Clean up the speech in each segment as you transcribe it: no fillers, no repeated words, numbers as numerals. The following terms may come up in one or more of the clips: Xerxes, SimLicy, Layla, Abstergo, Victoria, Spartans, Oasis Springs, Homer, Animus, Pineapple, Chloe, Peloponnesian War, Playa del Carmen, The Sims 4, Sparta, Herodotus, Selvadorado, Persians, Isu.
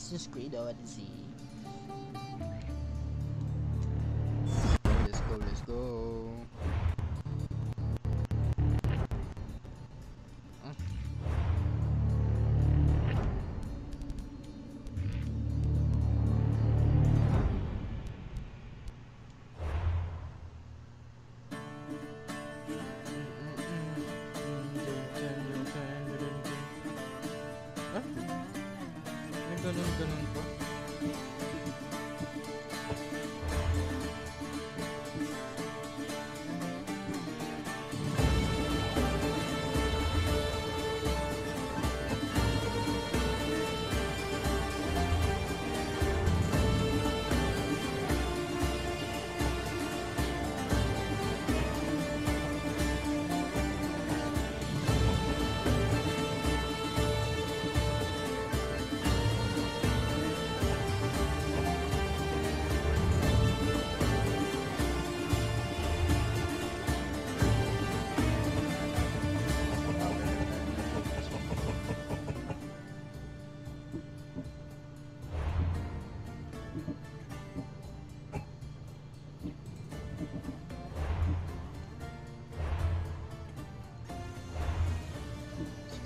Let's just read on and see. Let's go, let's go.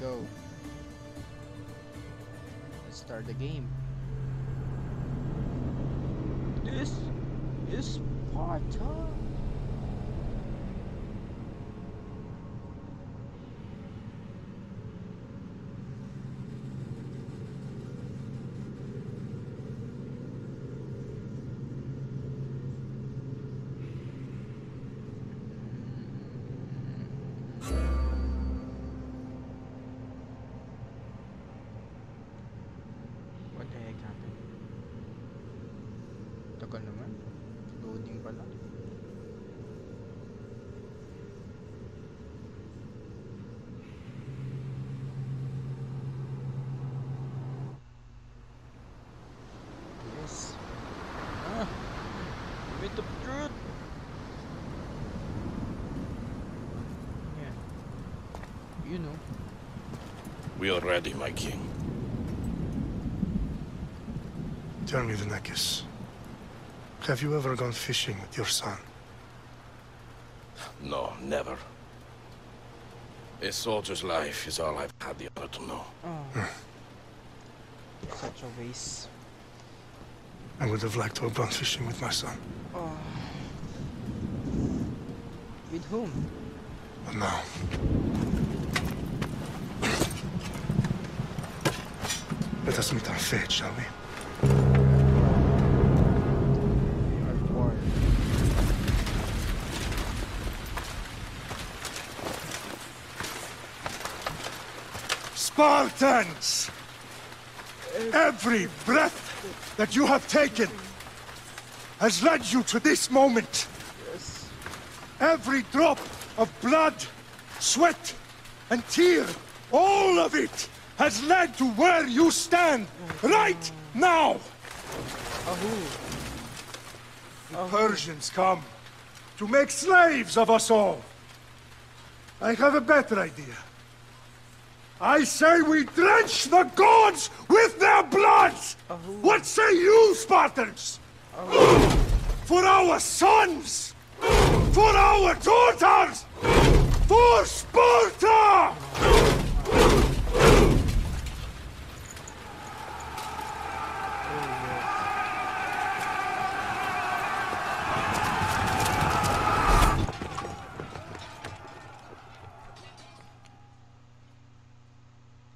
Go. Let's start the game. This is Sparta. We are ready, my king. Tell me, Xerxes, have you ever gone fishing with your son? No, never. A soldier's life is all I've had the honor to know. Oh. Such a waste. I would have liked to have gone fishing with my son. Oh. With whom? But now. Let us meet our fate, shall we? Spartans! Every breath that you have taken has led you to this moment. Yes. Every drop of blood, sweat, and tear, all of it has led to where you stand right now. The Persians come to make slaves of us all. I have a better idea. I say we drench the gods with their blood. What say you, Spartans? For our sons, for our daughters, for Sparta!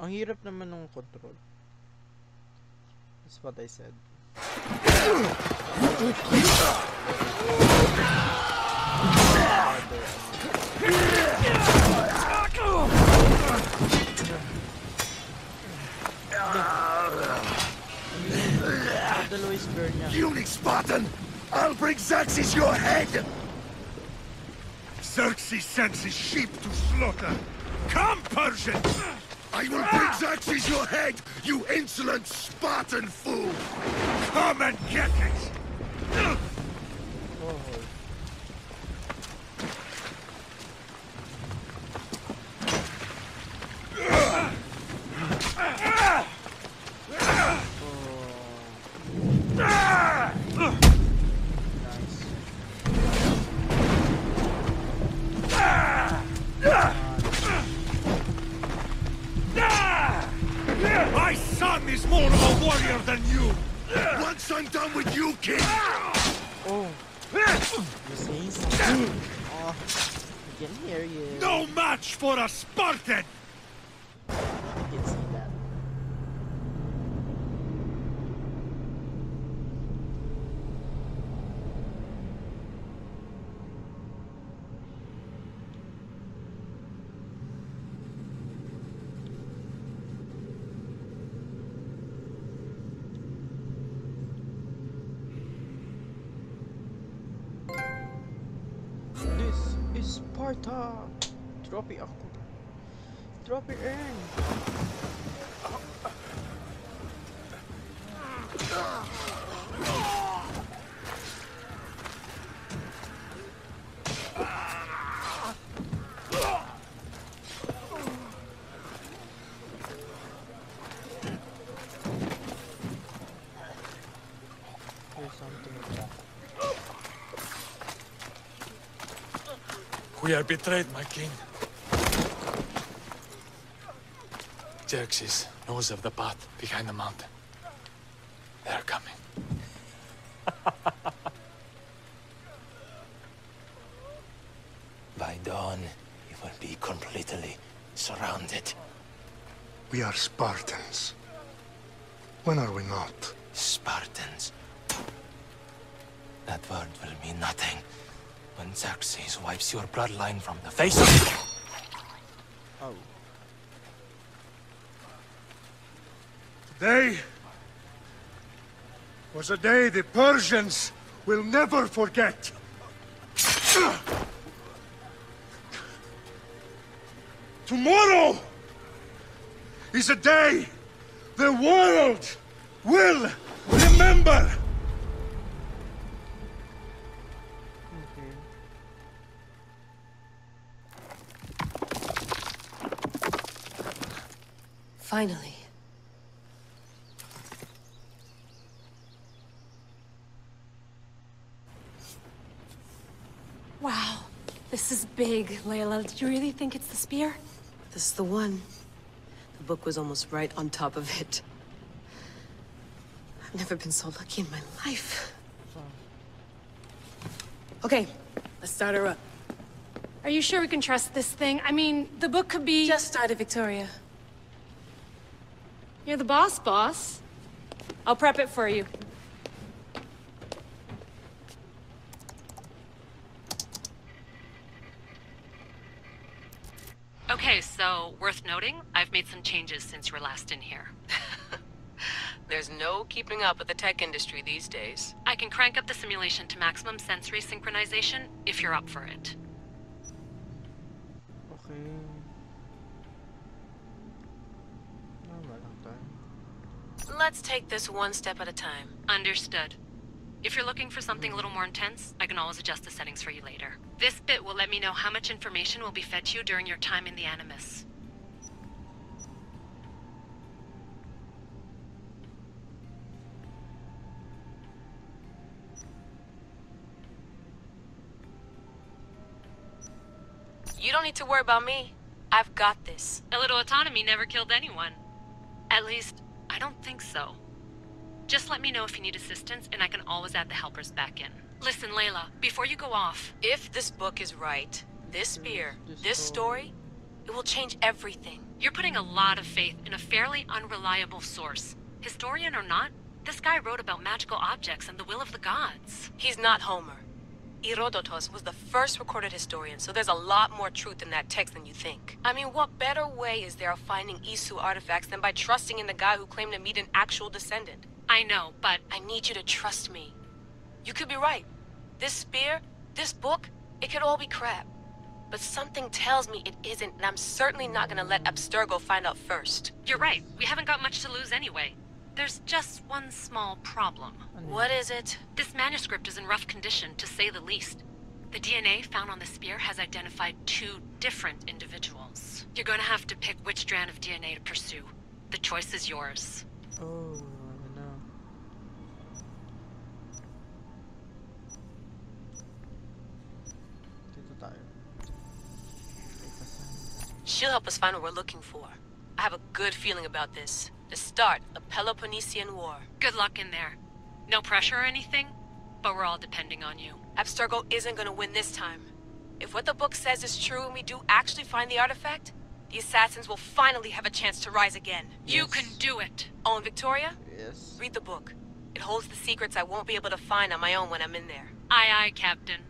Ang hirap naman ng control. That's what I said. Unique Spartan! I'll bring Xerxes your head! Xerxes sends his sheep to slaughter! Come, Persians! I will bring Xerxes your head, you insolent Spartan fool! Come and get it! Oh. We are betrayed, my king. Xerxes knows of the path behind the mountain. They're coming. By dawn, you will be completely surrounded. We are Spartans. When are we not? Spartans. That word will mean nothing when Xerxes wipes your bloodline from the face of... Oh. Today was a day the Persians will never forget. Tomorrow is a day the world will remember. Finally. Wow, this is big, Layla. Did you really think it's the spear? This is the one. The book was almost right on top of it. I've never been so lucky in my life. Okay, let's start her up. Are you sure we can trust this thing? I mean, the book could be... Just started, Victoria. You're the boss, boss. I'll prep it for you. Okay, so, worth noting, I've made some changes since you were last in here. There's no keeping up with the tech industry these days. I can crank up the simulation to maximum sensory synchronization, if you're up for it. Okay. Let's take this one step at a time. Understood. If you're looking for something a little more intense, I can always adjust the settings for you later. This bit will let me know how much information will be fed to you during your time in the Animus. You don't need to worry about me. I've got this. A little autonomy never killed anyone. At least... I don't think so. Just let me know if you need assistance, and I can always add the helpers back in. Listen, Layla, before you go off... If this book is right, this spear, this story, it will change everything. You're putting a lot of faith in a fairly unreliable source. Historian or not, this guy wrote about magical objects and the will of the gods. He's not Homer. Herodotus was the first recorded historian, so there's a lot more truth in that text than you think. I mean, what better way is there of finding Isu artifacts than by trusting in the guy who claimed to meet an actual descendant? I know, but... I need you to trust me. You could be right. This spear, this book, it could all be crap. But something tells me it isn't, and I'm certainly not gonna let Abstergo find out first. You're right. We haven't got much to lose anyway. There's just one small problem. What is it? This manuscript is in rough condition, to say the least. The DNA found on the spear has identified two different individuals. You're gonna have to pick which strand of DNA to pursue. The choice is yours. Oh, no. She'll help us find what we're looking for. I have a good feeling about this. The start of Peloponnesian War. Good luck in there. No pressure or anything, but we're all depending on you. Abstergo isn't gonna win this time. If what the book says is true and we do actually find the artifact, the assassins will finally have a chance to rise again. Yes. You can do it. Oh, and Victoria? Yes? Read the book. It holds the secrets I won't be able to find on my own when I'm in there. Aye, aye, Captain.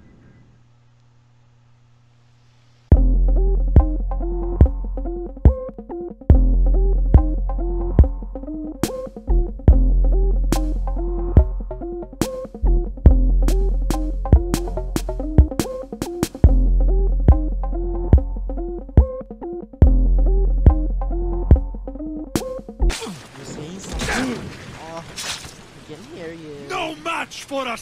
No match for us!